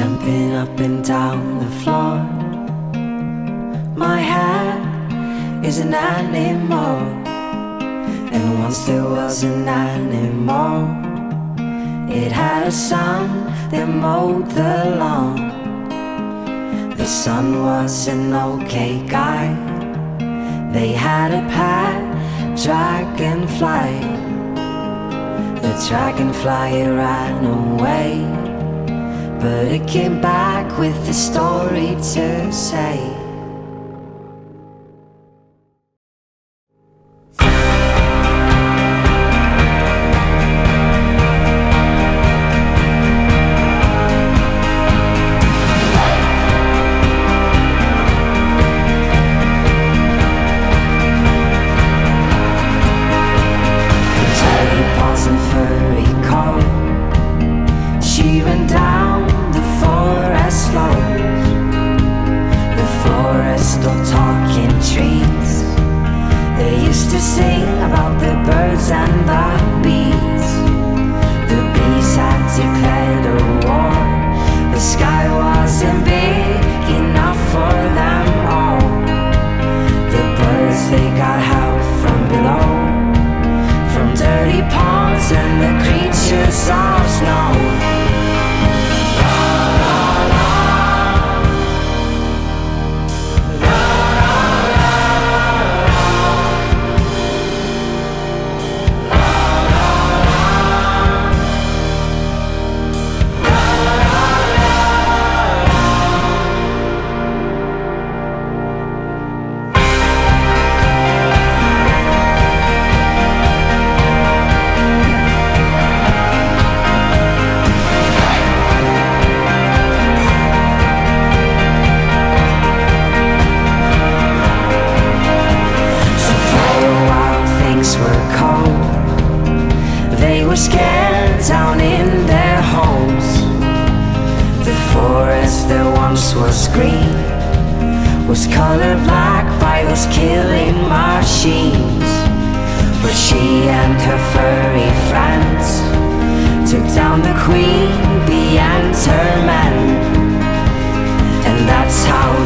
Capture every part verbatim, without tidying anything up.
jumping up and down the floor. My hat is an animal, and once there was an animal. It had a son that mowed the lawn. The son was an okay guy. They had a pet dragonfly. The dragonfly ran away, but it came back with a story to say.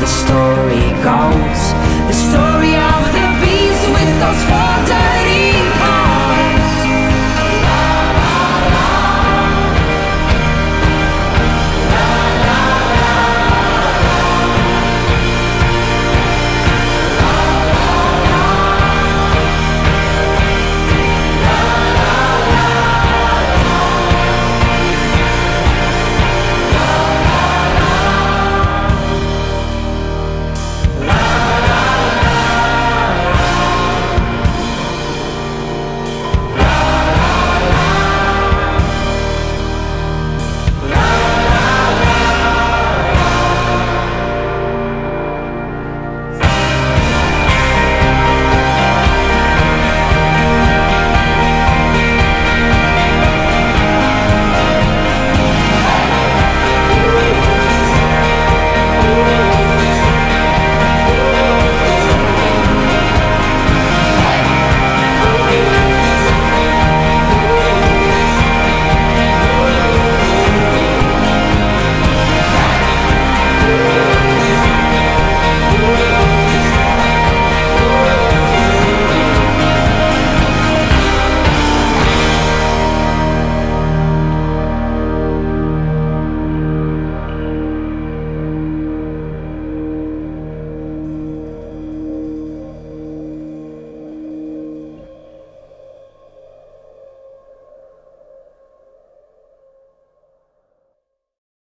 The story goes. The story